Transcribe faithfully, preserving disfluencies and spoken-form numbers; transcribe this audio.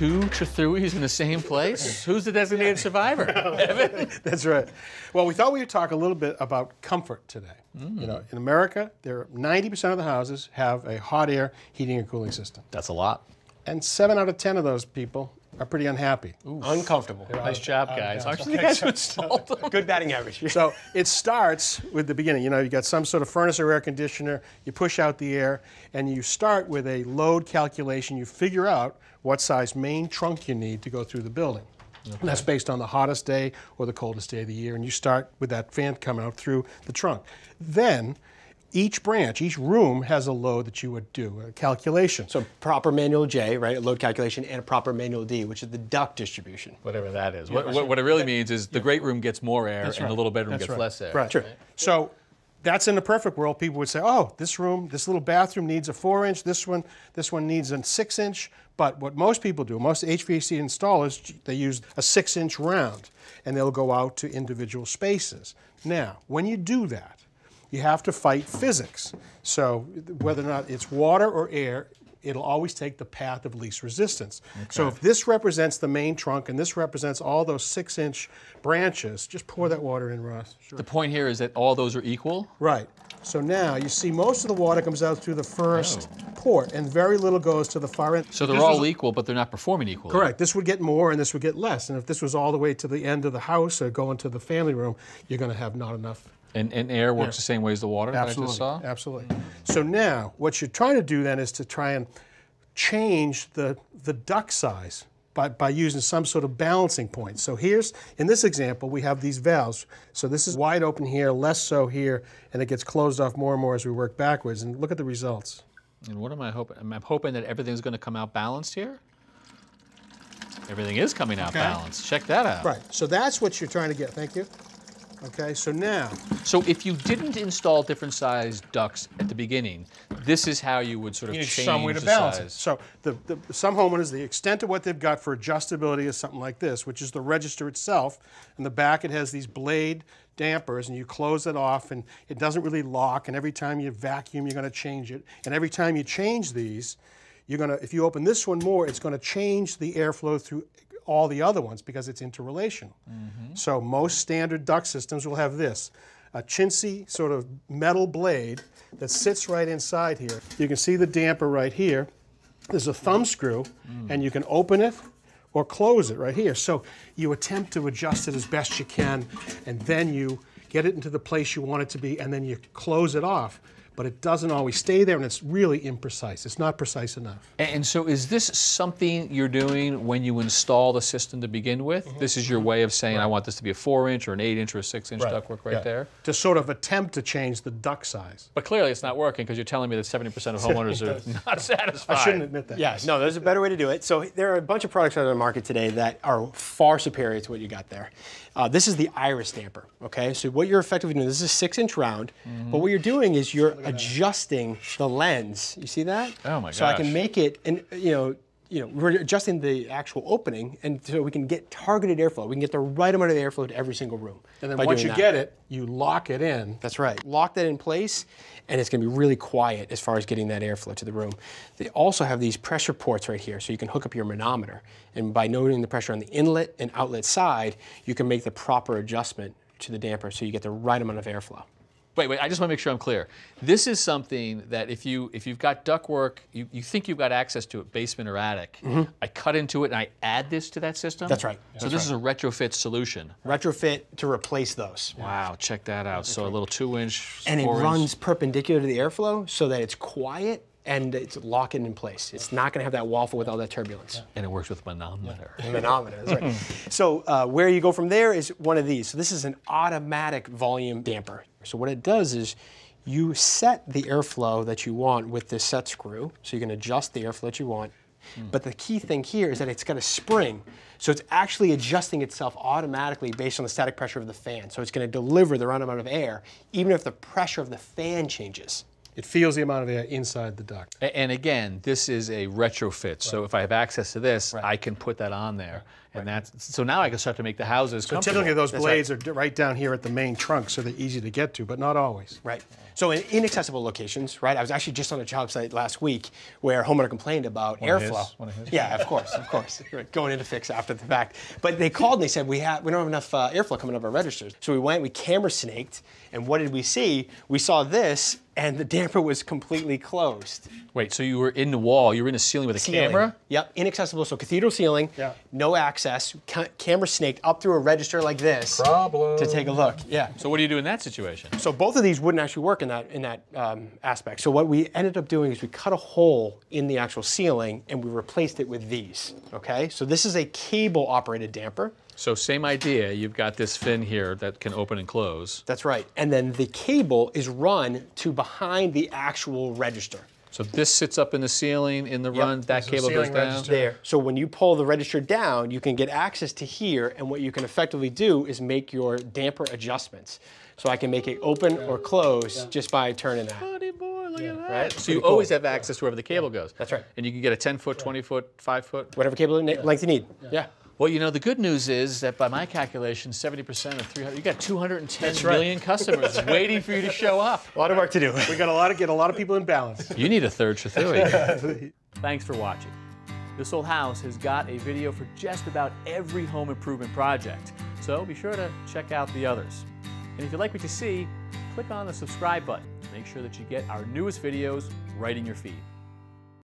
two Tretheweys in the same place? Who's the designated survivor? Evan? That's right. Well, we thought we would talk a little bit about comfort today. Mm. You know, in America, there ninety percent of the houses have a hot air heating and cooling system. That's a lot. And seven out of ten of those people are pretty unhappy. Oof. Uncomfortable. They're nice out, job, guys. Aren't you the guys who installed them? Good batting average. So it starts with the beginning. You know, you got some sort of furnace or air conditioner, you push out the air, and you start with a load calculation. You figure out what size main trunk you need to go through the building. Okay. And that's based on the hottest day or the coldest day of the year, and you start with that fan coming out through the trunk. Then, each branch, each room has a load that you would do, a calculation. So proper manual J, right, a load calculation, and a proper manual D, which is the duct distribution. Whatever that is. Yeah, what, what, what it really that, means is the yeah. great room gets more air, that's and right. the little bedroom that's gets right. less air. Right. Sure. Right. So that's in the perfect world. People would say, oh, this room, this little bathroom needs a four inch, this one, this one needs a six inch. But what most people do, most H V A C installers, they use a six inch round, and they'll go out to individual spaces. Now, when you do that, you have to fight physics. So whether or not it's water or air, it'll always take the path of least resistance. Okay. So if this represents the main trunk and this represents all those six inch branches, just pour that water in, Ross. Sure. The point here is that all those are equal? Right. So now you see most of the water comes out through the first oh. port and very little goes to the far end. So they're this all equal, but they're not performing equally. Correct. This would get more and this would get less. And if this was all the way to the end of the house or going to the family room, you're gonna have not enough. And, and air works yeah. the same way as the water Absolutely. that I just saw? Absolutely. So now, what you're trying to do then is to try and change the, the duct size by, by using some sort of balancing point. So here's, in this example, we have these valves. So this is wide open here, less so here, and it gets closed off more and more as we work backwards. And look at the results. And what am I hoping? I'm hoping that everything's going to come out balanced here? Everything is coming out okay. balanced. Check that out. Right. So that's what you're trying to get. Thank you. Okay, so now. So if you didn't install different size ducts at the beginning, this is how you would sort of change some way to balance it. So the, the, some homeowners, the extent of what they've got for adjustability is something like this, which is the register itself. In the back, it has these blade dampers, and you close it off, and it doesn't really lock. And every time you vacuum, you're going to change it. And every time you change these, you're going to, if you open this one more, it's going to change the airflow through all the other ones because it's interrelational. Mm-hmm. So most standard duct systems will have this, a chintzy sort of metal blade that sits right inside here. You can see the damper right here. There's a thumb screw, mm. and you can open it or close it right here. So you attempt to adjust it as best you can, and then you get it into the place you want it to be, and then you close it off. But it doesn't always stay there, and it's really imprecise. It's not precise enough. And so is this something you're doing when you install the system to begin with? Mm-hmm. This is your way of saying, right. I want this to be a four inch or an eight inch or a six inch right. ductwork right yeah. there? To sort of attempt to change the duct size. But clearly it's not working, because you're telling me that seventy percent of homeowners are not satisfied. I shouldn't admit that. Yeah, no, there's a better way to do it. So there are a bunch of products out on the market today that are far superior to what you got there. Uh, this is the Iris damper, okay? So what you're effectively doing, this is a six inch round, mm-hmm. but what you're doing is you're adjusting the lens. You see that? Oh my gosh. So I can make it, and you know, you know, we're adjusting the actual opening, and so we can get targeted airflow. We can get the right amount of airflow to every single room. And then once you that. get it, you lock it in. That's right. Lock that in place, and it's going to be really quiet as far as getting that airflow to the room. They also have these pressure ports right here, so you can hook up your manometer, and by noting the pressure on the inlet and outlet side, you can make the proper adjustment to the damper, so you get the right amount of airflow. Wait, wait, I just want to make sure I'm clear. This is something that if, you, if you've got ductwork, you, you think you've got access to it, basement or attic, mm-hmm. I cut into it and I add this to that system? That's right. So That's this right. is a retrofit solution? Retrofit to replace those. Wow, check that out. So a little two inch, and it runs perpendicular to the airflow so that it's quiet and it's locking in place. It's not going to have that waffle with all that turbulence. Yeah. And it works with manometer. Yeah. Manometer, that's right. So uh, where you go from there is one of these. So this is an automatic volume damper. So what it does is you set the airflow that you want with this set screw, so you can adjust the airflow that you want. Mm. But the key thing here is that it's got a spring, so it's actually adjusting itself automatically based on the static pressure of the fan. So it's going to deliver the right amount of air, even if the pressure of the fan changes. It feels the amount of air inside the duct. And again, this is a retrofit, right. so if I have access to this, right. I can put that on there. and right. that's so now I can start to make the houses. So typically those that's blades right. are right down here at the main trunk, so they're easy to get to, but not always. Right. So in inaccessible locations, right? I was actually just on a job site last week where a homeowner complained about One airflow. Of One of his. Yeah, of course, of course. Going into fix after the fact, but they called and they said we have we don't have enough uh, airflow coming up our registers. So we went, we camera snaked, and what did we see? We saw this. And the damper was completely closed. Wait, so you were in the wall, you were in a ceiling with a ceiling. camera? Yep, inaccessible, so cathedral ceiling, yeah. no access, ca camera snaked up through a register like this. Problem. To take a look, yeah. So what do you do in that situation? So both of these wouldn't actually work in that, in that um, aspect. So what we ended up doing is we cut a hole in the actual ceiling and we replaced it with these, okay? So this is a cable-operated damper. So same idea, you've got this fin here that can open and close. That's right, and then the cable is run to behind the actual register. So this sits up in the ceiling, in the yep. run, that so cable goes down. There. So when you pull the register down, you can get access to here, and what you can effectively do is make your damper adjustments. So I can make it open yeah. or close yeah. just by turning that. Buddy boy, look yeah. at that. Right? So you cool. always have access to wherever the cable goes. That's right. And you can get a ten foot, twenty foot, five foot. Whatever cable yeah. length you need, yeah. yeah. Well, you know, the good news is that by my calculation, seventy percent of three hundred, you got two hundred ten right. million customers waiting for you to show up. A lot of work to do. We got a lot of, get a lot of people in balance. You need a third Trethewey. Thanks for watching. This Old House has got a video for just about every home improvement project, so be sure to check out the others. And if you'd like what you see, click on the subscribe button to make sure that you get our newest videos right in your feed.